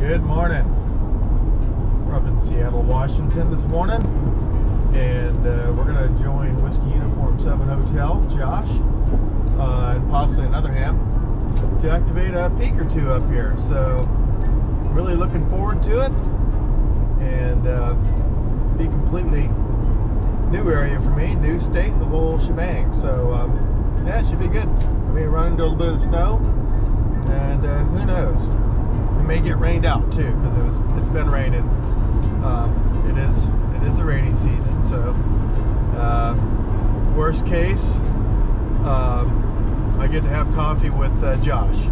Good morning. We're up in Seattle, Washington this morning, and we're going to join Whiskey Uniform 7 Hotel, Josh, and possibly another ham, to activate a peak or two up here. So really looking forward to it, and be completely new area for me, new state, the whole shebang. So yeah, it should be good. We may run into a little bit of snow, and who knows? It may get rained out too, because it's been raining. It is a rainy season, so worst case, I get to have coffee with Josh,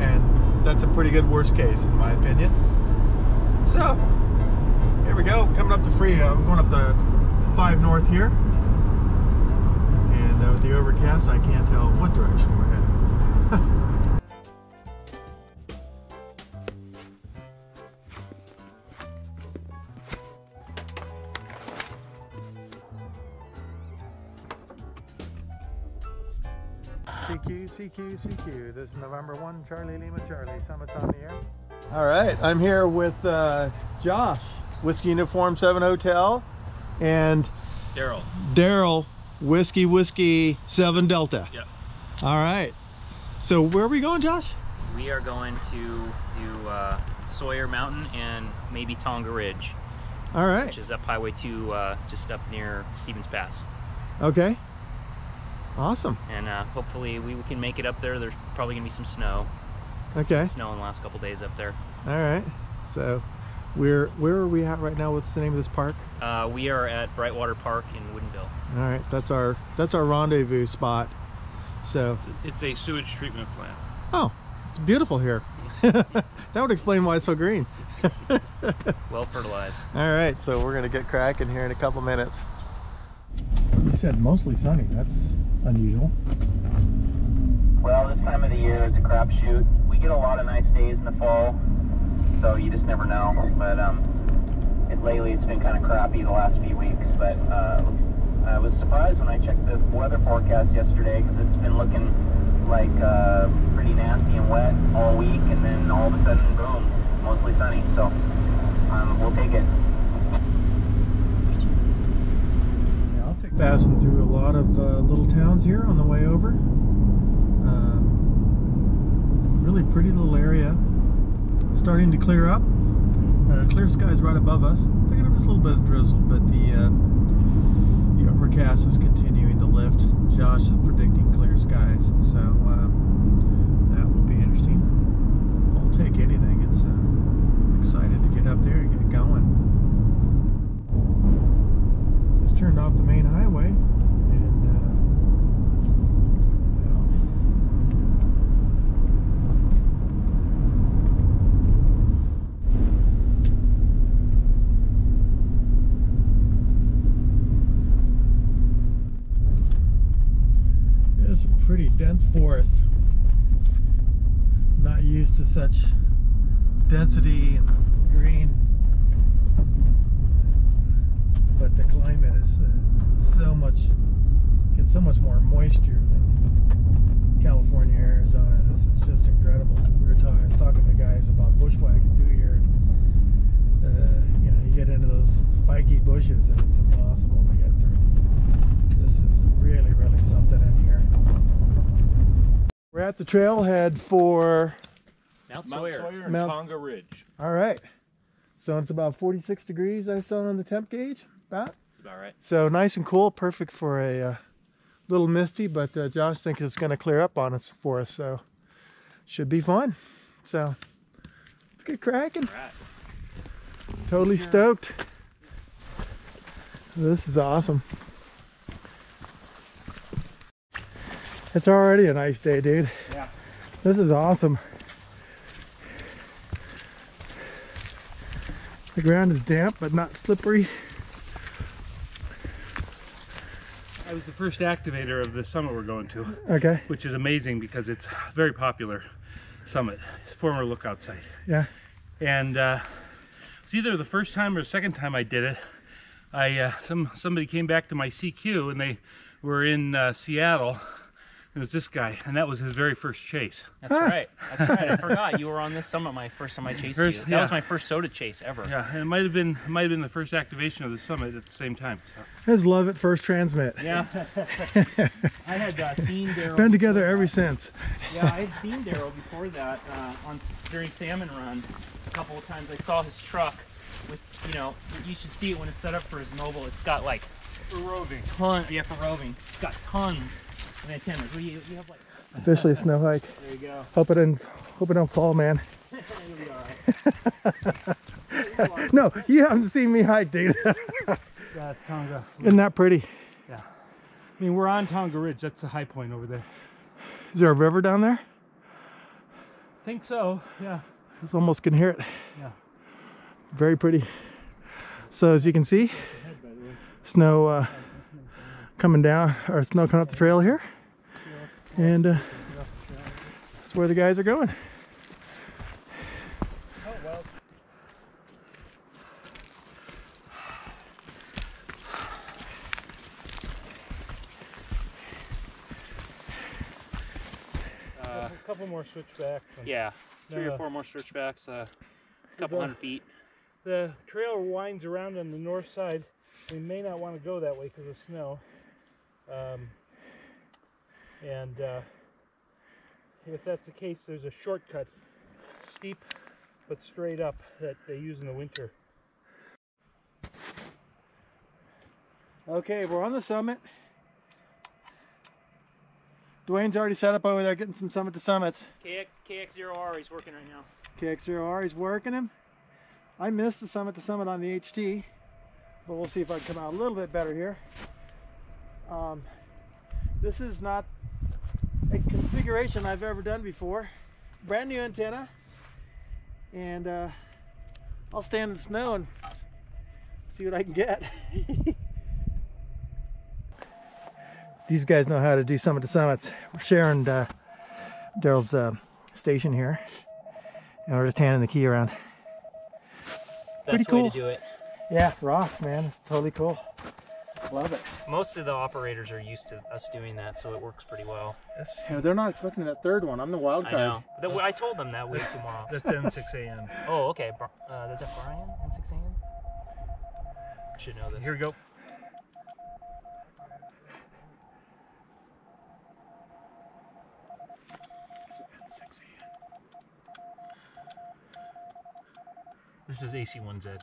and that's a pretty good worst case in my opinion. So here we go, coming up the Frio. I'm going up the 5 north here, and with the overcast, I can't tell what direction we're heading. CQ, CQ, CQ. This is November 1, Charlie Lima, Charlie. Summit's on the air. All right, I'm here with Josh, Whiskey Uniform 7 Hotel, and Daryl. Daryl, Whiskey Whiskey 7 Delta. Yep. All right. So where are we going, Josh? We are going to do Sawyer Mountain and maybe Tonga Ridge. All right. Which is up Highway 2, just up near Stevens Pass. Okay. Awesome. And hopefully we can make it up there. There's probably gonna be some snow. Okay. Snow in the last couple days up there. All right. So, where are we at right now? What's the name of this park? We are at Brightwater Park in Woodinville. All right. That's our rendezvous spot. So it's a sewage treatment plant. Oh, it's beautiful here. That would explain why it's so green. Well fertilized. All right. So we're gonna get cracking here in a couple minutes. You said mostly sunny. That's unusual. Well, this time of the year is a crapshoot. We get a lot of nice days in the fall, so you just never know. But lately it's been kind of crappy the last few weeks. But I was surprised when I checked the weather forecast yesterday, because it's been looking like pretty nasty and wet all week, and then all of a sudden, boom, mostly sunny. So we'll take it. Passing through a lot of little towns here on the way over. Really pretty little area. Starting to clear up. Clear skies right above us. Picking up just a little bit of drizzle, but the overcast is continuing to lift. Josh is predicting clear skies, so that will be interesting. I'll take anything. It's excited to get up there and get going. Turned off the main highway, and it's a pretty dense forest. Not used to such density and green. But the climate is so much more moisture than California, Arizona. This is just incredible. I was talking to the guys about bushwhacking through here. You know, you get into those spiky bushes and it's impossible to get through. This is really, really something in here. We're at the trailhead for Mount Sawyer and Tonga Ridge. All right. So it's about 46 degrees I saw on the temp gauge. That's about right. So nice and cool, perfect for a little misty, but Josh thinks it's going to clear up on us for us, so should be fun. So let's get cracking. Right. Totally stoked. This is awesome. It's already a nice day, dude. Yeah. This is awesome. The ground is damp but not slippery. I was the first activator of the summit we're going to. Okay. Which is amazing because it's a very popular summit, former lookout site. Yeah. And it's either the first time or the second time I did it. Somebody came back to my CQ and they were in Seattle. It was this guy, and that was his very first chase. That's right. That's right. I forgot you were on this summit. My first time I chased you. That was my first soda chase ever. Yeah, and it might have been the first activation of the summit at the same time. So. That's love at first transmit. Yeah. I had seen Daryl. Been together ever since. Yeah, I had seen Daryl before that during Salmon Run. A couple of times I saw his truck with, you know, you should see it when it's set up for his mobile. It's got like for roving. Yeah, for roving. It's got tons. Officially snow hike. There you go. Hope it don't fall, man. Right. No, you haven't seen me hike, dude. Yeah, Tonga. Isn't that pretty? Yeah. I mean, we're on Tonga Ridge. That's the high point over there. Is there a river down there? I think so. Yeah. I almost can hear it. Yeah. Very pretty. So as you can see, snow. Coming down, or snow coming up the trail here, and that's where the guys are going. Oh, well. A couple more switchbacks. Yeah, three or four more switchbacks, a couple hundred feet. The trail winds around on the north side. We may not want to go that way because of snow. If that's the case, there's a shortcut, steep but straight up, that they use in the winter. Okay, we're on the summit. Dwayne's already set up over there getting some summit to summits. KX0R he's working right now. KX0R he's working him. I missed the summit to summit on the HT, but we'll see if I can come out a little bit better here. This is not a configuration I've ever done before. Brand new antenna, and I'll stand in the snow and see what I can get. These guys know how to do summit to summits. We're sharing Daryl's station here, and we're just handing the key around. That's the way to do it. Yeah, rocks, man. It's totally cool. Love it. Most of the operators are used to us doing that, so it works pretty well. Yes. Yeah, they're not expecting that third one. I'm the wild card. I know. I told them that way tomorrow. That's N6AM. Oh, okay. Is that Brian? N6AM? I should know this. Here we go. This is AC1Z.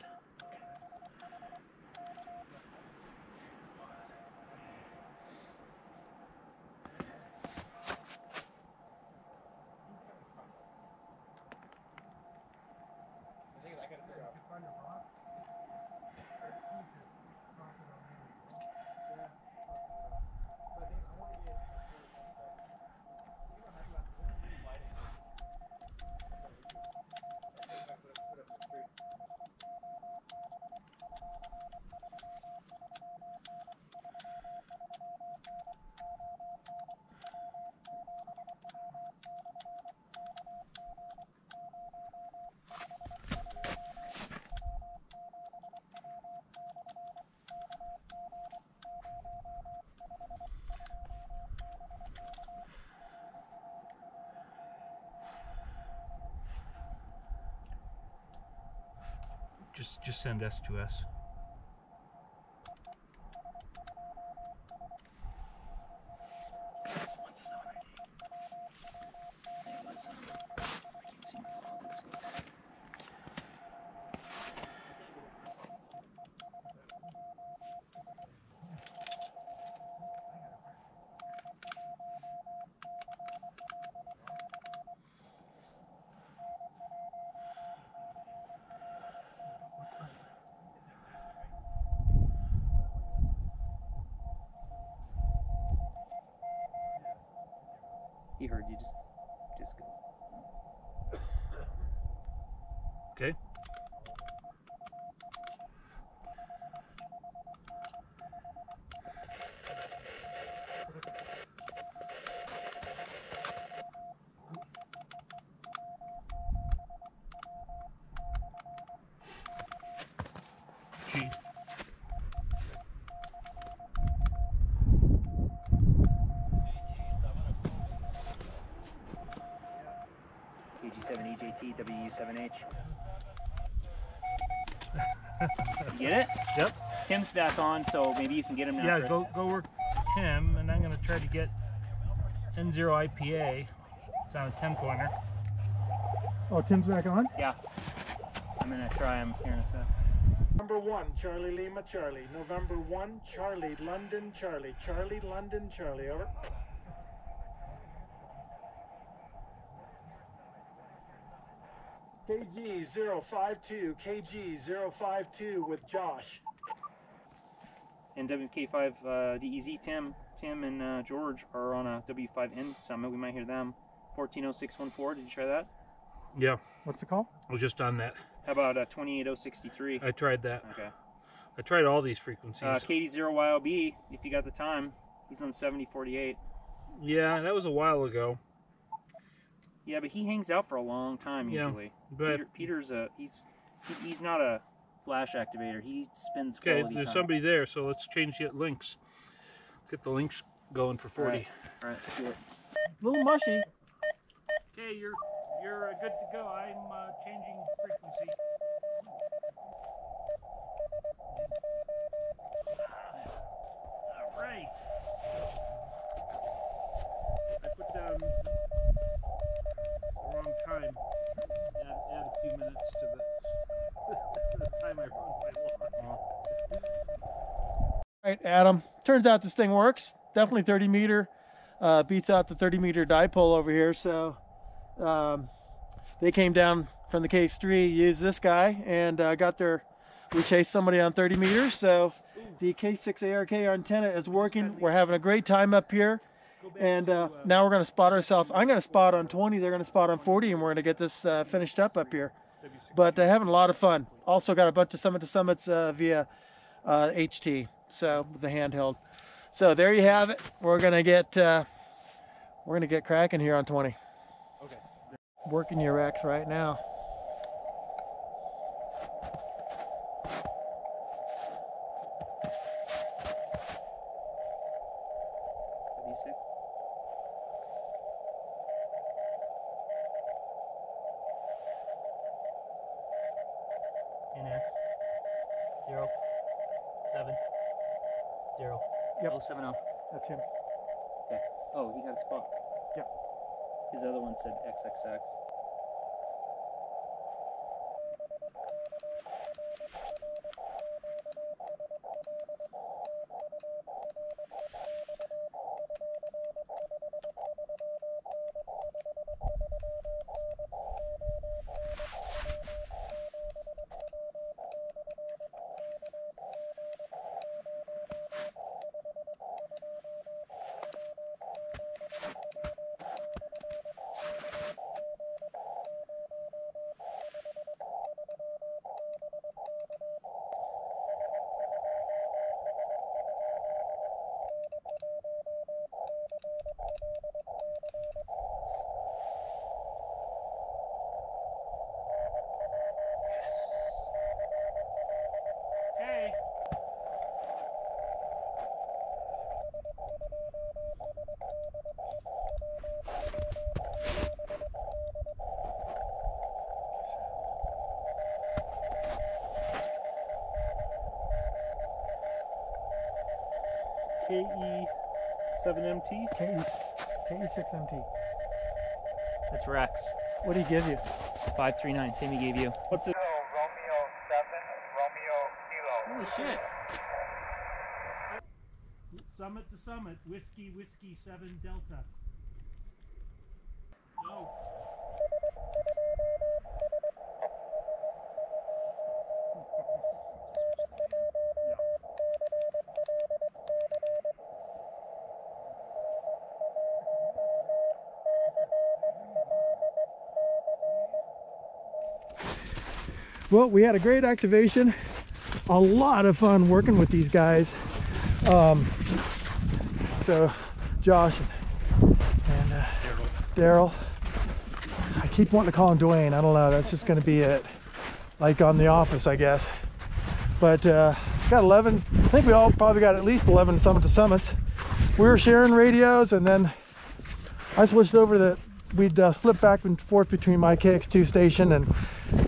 Just send S to S. He heard you. Just go. Okay. 7H. You get it? Yep. Tim's back on, so maybe you can get him now. Yeah, go work Tim, and I'm going to try to get N0 IPA. It's on a 10-pointer. Oh, Tim's back on? Yeah. I'm going to try him here in a sec. Number 1, Charlie Lima, Charlie. November 1, Charlie, London, Charlie. Charlie, London, Charlie. Over. KG052, KG052 with Josh. And WK5DEZ, Tim and George are on a W5N summit. We might hear them. 140614, did you try that? Yeah. What's the call? I was just on that. How about 28063? I tried that. Okay. I tried all these frequencies. KD0YOB, if you got the time, he's on 7048. Yeah, that was a while ago. Yeah, but he hangs out for a long time usually. Yeah, but Peter's he's not a flash activator. He spends quality time. Okay, there's somebody there, so let's change the links. Let's get the links going for 40. All right, let's do it. A little mushy. Okay, you're good to go. I'm changing frequency. All right. I put down the wrong time. Add a few minutes to the time I run my log. All right, Adam. Turns out this thing works. Definitely 30 meter. Beats out the 30 meter dipole over here. So they came down from the KX3, used this guy, and got their, we chased somebody on 30 meters. So the K6ARK antenna is working. We're having a great time up here. And now we're going to spot ourselves. I'm going to spot on 20, they're going to spot on 40, and we're going to get this finished up here. But having a lot of fun. Also got a bunch of summits via HT, so with the handheld. So there you have it. We're going to get cracking here on 20. Okay. Working your racks right now. That's him. Okay. Oh, he got a spot. Yeah. His other one said XXX. KE7MT? KE6MT. That's Rex. What did he give you? 539, same he gave you. What's it? Romeo 7, Romeo Kilo. Holy shit. Summit to summit, Whiskey Whiskey 7 Delta. Go. Well, we had a great activation, a lot of fun working with these guys. So Josh and Daryl. I keep wanting to call him Dwayne. I don't know, that's just going to be it, like on The Office, I guess. But got 11, I think we all probably got at least 11 summit to summits. We were sharing radios, and then I switched over to we'd flip back and forth between my KX2 station and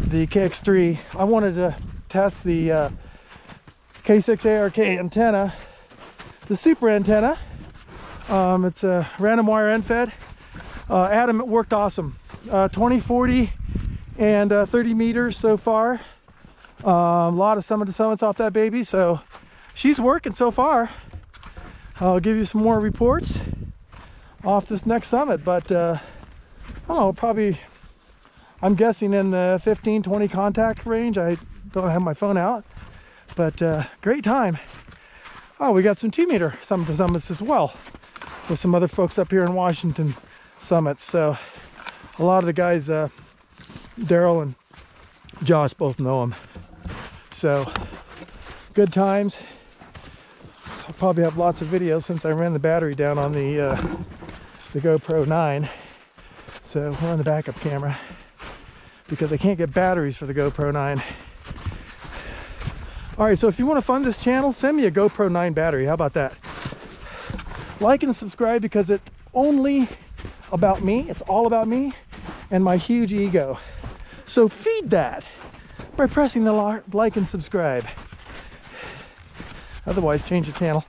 the KX3. I wanted to test the K6ARK antenna, the super antenna. It's a random wire end fed. Adam, it worked awesome. 20, 40, and 30 meters so far. A lot of summit to summits off that baby, so she's working so far. I'll give you some more reports off this next summit, but I don't know, probably, I'm guessing in the 15, 20 contact range. I don't have my phone out, but great time. Oh, we got some 2 meter summit to summits as well with some other folks up here in Washington summits. So a lot of the guys, Daryl and Josh, both know them. So good times. I'll probably have lots of videos since I ran the battery down on the GoPro 9. So we're on the backup camera because I can't get batteries for the GoPro 9. All right, so if you want to fund this channel, send me a GoPro 9 battery. How about that? Like and subscribe because it's only about me. It's all about me and my huge ego. So feed that by pressing the like and subscribe. Otherwise, change the channel.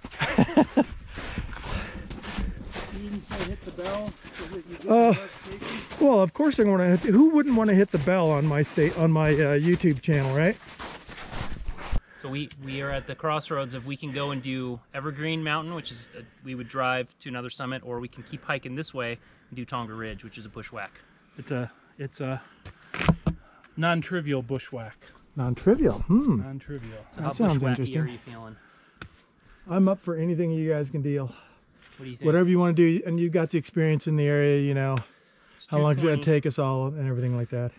Well, of course I want to. Who wouldn't want to hit the bell on my YouTube channel, right? So we are at the crossroads of we can go and do Evergreen Mountain, which is we would drive to another summit, or we can keep hiking this way and do Tonga Ridge, which is a bushwhack. It's a non-trivial bushwhack. Non-trivial. Non-trivial. So that sounds interesting. How bushwacky are you feeling? I'm up for anything you guys can deal. What do you think? Whatever you want to do, and you've got the experience in the area, you know, how long it's going to take us all and everything like that.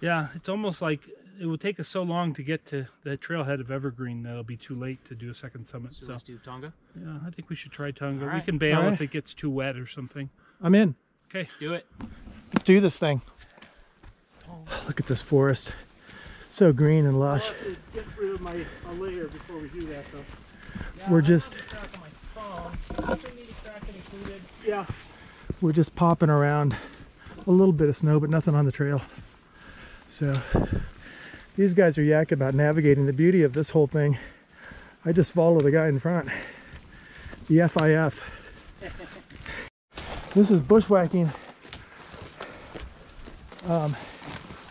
Yeah, it's almost like it will take us so long to get to the trailhead of Evergreen that it'll be too late to do a second summit. So let's do Tonga? Yeah, I think we should try Tonga. Right. We can bail if it gets too wet or something. I'm in. Okay. Let's do it. Let's do this thing. Look at this forest. So green and lush. I'll have to get rid of my layer before we do that, though. Yeah, we're just... Yeah. We're just popping around, a little bit of snow, but nothing on the trail. So these guys are yakking about navigating the beauty of this whole thing. I just follow the guy in front, the FIF. This is bushwhacking,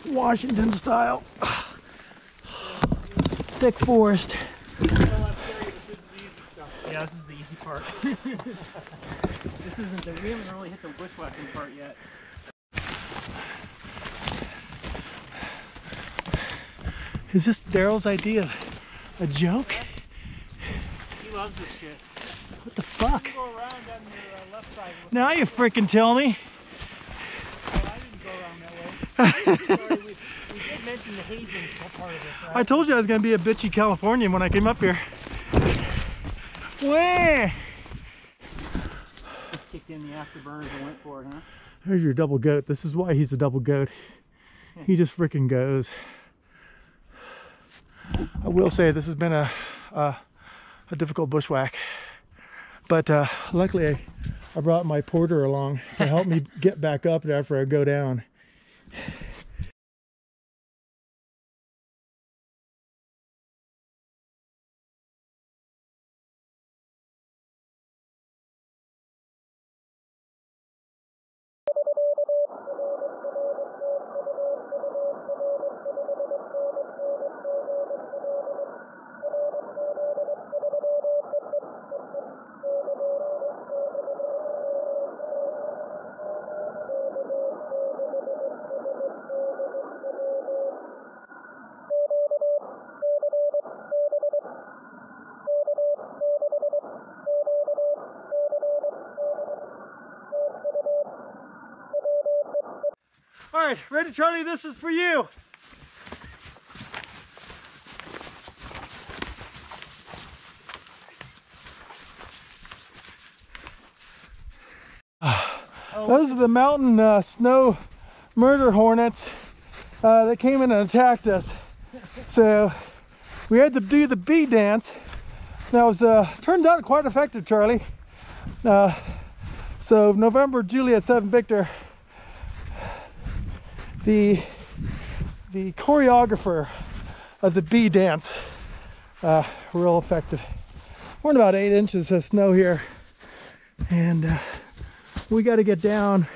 Washington style, thick forest. Yeah, this is the easy part. We haven't really hit the bushwhacking part yet. Is this Daryl's idea of a joke? He loves this shit. What the fuck? You go around on your left side. Now you freaking tell me. Well, I didn't go around that way. Sorry, we did mention the hazing part of it. Right? I told you I was going to be a bitchy Californian when I came up here. Where? Just kicked in the afterburners and went for it, huh? There's your double goat. This is why he's a double goat. He just freaking goes. I will say this has been a difficult bushwhack, but luckily I brought my porter along to help me get back up after I go down. Alright, ready, Charlie? This is for you. Those are the mountain snow murder hornets that came in and attacked us. So we had to do the bee dance. That was turned out quite effective, Charlie. So November Juliet 7 Victor, the choreographer of the bee dance, real effective. We're in about 8 inches of snow here, and we got to get down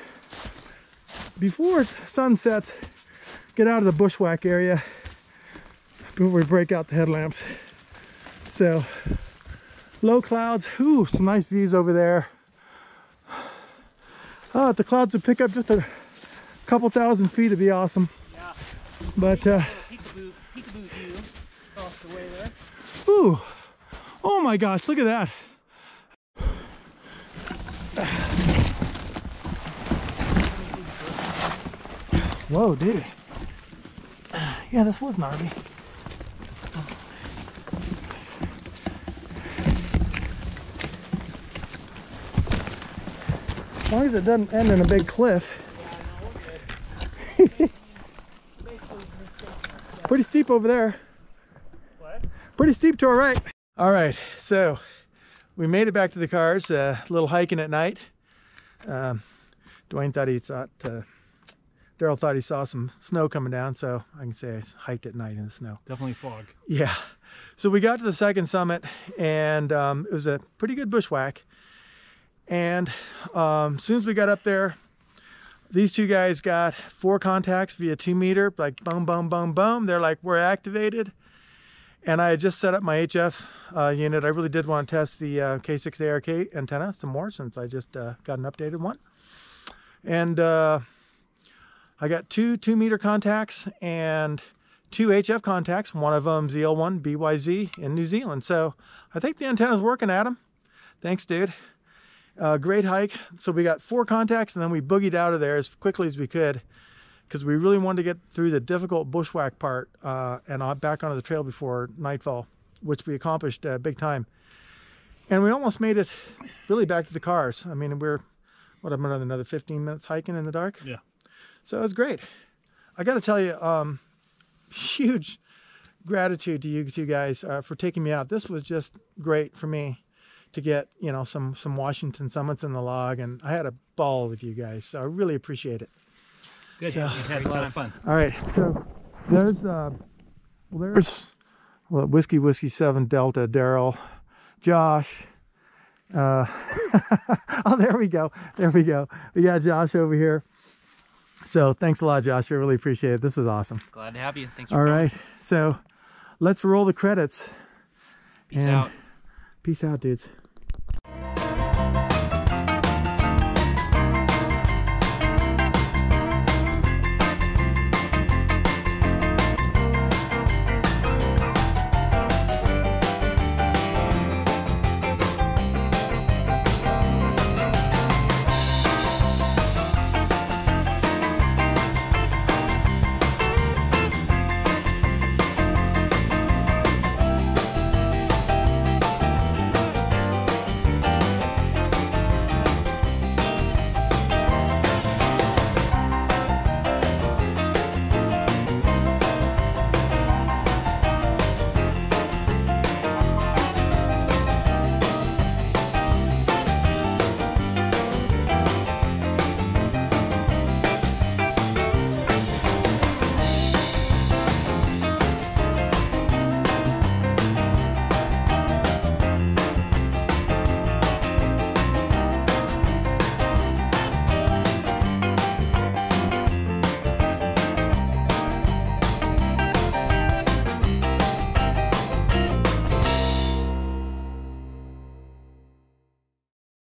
before sunsets, get out of the bushwhack area before we break out the headlamps. So low clouds, ooh, some nice views over there. Oh, if the clouds would pick up just a couple thousand feet, it'd be awesome. Yeah. But peekaboo view across the way there. Ooh, oh my gosh, look at that. Whoa, dude. Yeah, this was gnarly. As long as it doesn't end in a big cliff. Yeah, no, we're good. Pretty steep over there. What? Pretty steep to our right. All right, so we made it back to the cars. A little hiking at night. Dwayne thought he thought, Daryl thought he saw some snow coming down, so I can say I hiked at night in the snow. Definitely fog. Yeah. So we got to the second summit, and it was a pretty good bushwhack. And as soon as we got up there, these two guys got 4 contacts via 2 meter, like boom, boom, boom, boom. They're like, we're activated. And I had just set up my HF unit. I really did want to test the K6ARK antenna some more, since I just got an updated one. And I got 2 2-meter contacts and 2 HF contacts. One of them ZL1BYZ in New Zealand. So I think the antenna's working, Adam. Thanks, dude. Great hike. So we got 4 contacts, and then we boogied out of there as quickly as we could, because we really wanted to get through the difficult bushwhack part and back onto the trail before nightfall, which we accomplished big time. And we almost made it really back to the cars. I mean, we're, what, I'm another 15 minutes hiking in the dark? Yeah. So it was great. I got to tell you, huge gratitude to you two guys for taking me out. This was just great for me to get, you know, some Washington summits in the log, and I had a ball with you guys, so I really appreciate it. Good, so, we had a lot of fun. All right, so there's Whiskey Whiskey 7 Delta, Daryl, Josh. Oh, there we go, there we go. We got Josh over here. So thanks a lot, Josh. I really appreciate it. This was awesome. Glad to have you. Thanks for coming. All right, so let's roll the credits. Peace out. Peace out, dudes.